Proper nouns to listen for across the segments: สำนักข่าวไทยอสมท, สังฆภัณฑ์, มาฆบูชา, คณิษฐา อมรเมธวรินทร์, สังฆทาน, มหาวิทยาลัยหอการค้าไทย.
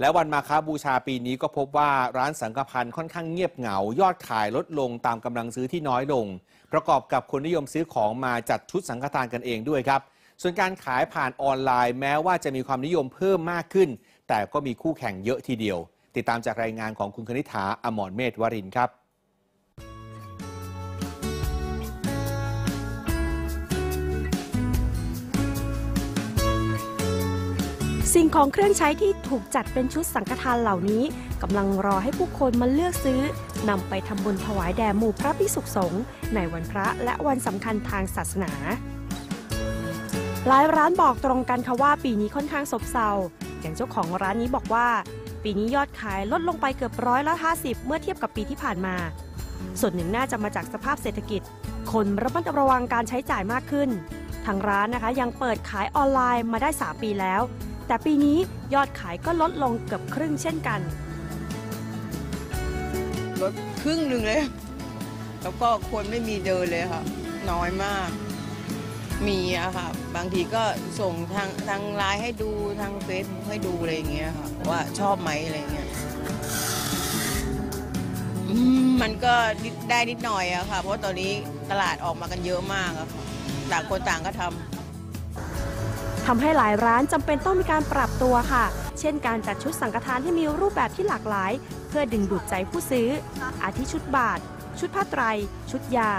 และวันมาฆบูชาปีนี้ก็พบว่าร้านสังฆภัณฑ์ค่อนข้างเงียบเหงายอดขายลดลงตามกำลังซื้อที่น้อยลงประกอบกับคนนิยมซื้อของมาจัดชุดสังฆทานกันเองด้วยครับส่วนการขายผ่านออนไลน์แม้ว่าจะมีความนิยมเพิ่มมากขึ้นแต่ก็มีคู่แข่งเยอะทีเดียวติดตามจากรายงานของคุณคณิษฐา อมรเมธวรินทร์ครับสิ่งของเครื่องใช้ที่ถูกจัดเป็นชุดสังฆทานเหล่านี้กำลังรอให้ผู้คนมาเลือกซื้อนำไปทำบุญถวายแด่หมู่พระภิกษุสงฆ์ในวันพระและวันสำคัญทางศาสนาหลายร้านบอกตรงกันค่ะว่าปีนี้ค่อนข้างซบเซาอย่างเจ้าของร้านนี้บอกว่าปีนี้ยอดขายลดลงไปเกือบ150%เมื่อเทียบกับปีที่ผ่านมาส่วนหนึ่งน่าจะมาจากสภาพเศรษฐกิจคนระมัดระวังการใช้จ่ายมากขึ้นทางร้านนะคะยังเปิดขายออนไลน์มาได้3ปีแล้วแต่ปีนี้ยอดขายก็ลดลงเกือบครึ่งเช่นกันลดครึ่งหนึ่งเลยแล้วก็คนไม่มีเดินเลยค่ะน้อยมากมีอะค่ะบางทีก็ส่งทางไลน์ให้ดูทางเฟซบุ๊กให้ดูอะไรอย่างเงี้ยค่ะว่าชอบไหมอะไรเงี้ยมันก็ได้นิดหน่อยอะค่ะเพราะตอนนี้ตลาดออกมากันเยอะมากอะค่ะต่างคนต่างก็ทำให้หลายร้านจำเป็นต้องมีการปรับตัวค่ะเช่นการจัดชุดสังฆทานให้มีรูปแบบที่หลากหลายเพื่อดึงดูดใจผู้ซื้ออาทิชุดบาทชุดผ้าไตรชุดยา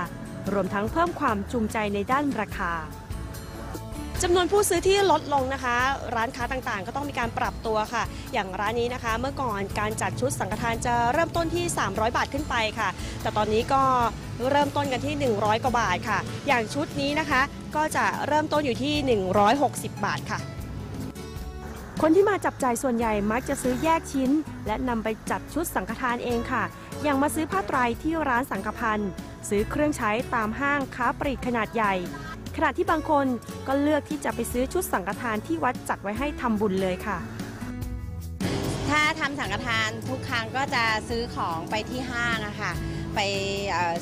รวมทั้งเพิ่มความจูงใจในด้านราคาจำนวนผู้ซื้อที่ลดลงนะคะร้านค้าต่างๆก็ต้องมีการปรับตัวค่ะอย่างร้านนี้นะคะเมื่อก่อนการจัดชุดสังฆทานจะเริ่มต้นที่300บาทขึ้นไปค่ะแต่ตอนนี้ก็เริ่มต้นกันที่100กว่าบาทค่ะอย่างชุดนี้นะคะก็จะเริ่มต้นอยู่ที่160บาทค่ะคนที่มาจับจ่ายส่วนใหญ่มักจะซื้อแยกชิ้นและนำไปจัดชุดสังฆทานเองค่ะอย่างมาซื้อผ้าไตรที่ร้านสังฆภัณฑ์ซื้อเครื่องใช้ตามห้างค้าปลีกขนาดใหญ่ขณะที่บางคนก็เลือกที่จะไปซื้อชุดสังฆทานที่วัดจัดไว้ให้ทำบุญเลยค่ะถ้าทำสังฆทานทุกครั้งก็จะซื้อของไปที่ห้างอะค่ะไป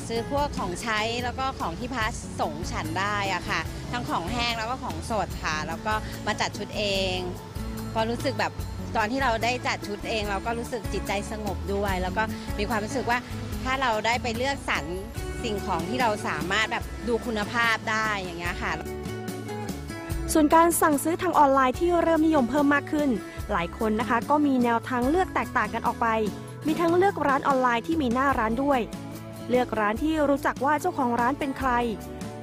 ซื้อพวกของใช้แล้วก็ของที่พระสงฆ์ฉันได้อะค่ะทั้งของแห้งแล้วก็ของสดค่ะแล้วก็มาจัดชุดเองพอรู้สึกแบบตอนที่เราได้จัดชุดเองเราก็รู้สึกจิตใจสงบด้วยแล้วก็มีความรู้สึกว่าถ้าเราได้ไปเลือกสรรสิ่งของที่เราสามารถแบบดูคุณภาพได้อย่างเงี้ยค่ะส่วนการสั่งซื้อทางออนไลน์ที่เริ่มนิยมเพิ่มมากขึ้นหลายคนนะคะก็มีแนวทางเลือกแตกต่างกันออกไปมีทั้งเลือกร้านออนไลน์ที่มีหน้าร้านด้วยเลือกร้านที่รู้จักว่าเจ้าของร้านเป็นใคร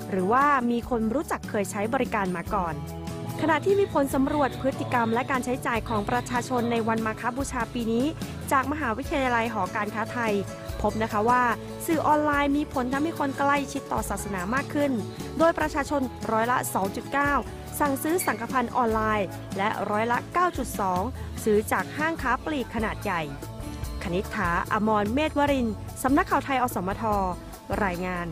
หรือว่ามีคนรู้จักเคยใช้บริการมาก่อนขณะที่มีผลสำรวจพฤติกรรมและการใช้จ่ายของประชาชนในวันมาฆบูชาปีนี้จากมหาวิทยาลัยหอการค้าไทยพบนะคะว่าสื่อออนไลน์มีผลทำให้คนใกล้ชิดต่อศาสนามากขึ้นโดยประชาชน102.9% สั่งซื้อสังฆภัณฑ์ออนไลน์และ9.2% ซื้อจากห้างค้าปลีกขนาดใหญ่คณิษฐา อมรเมธวรินทร์สำนักข่าวไทยอสมทรายงาน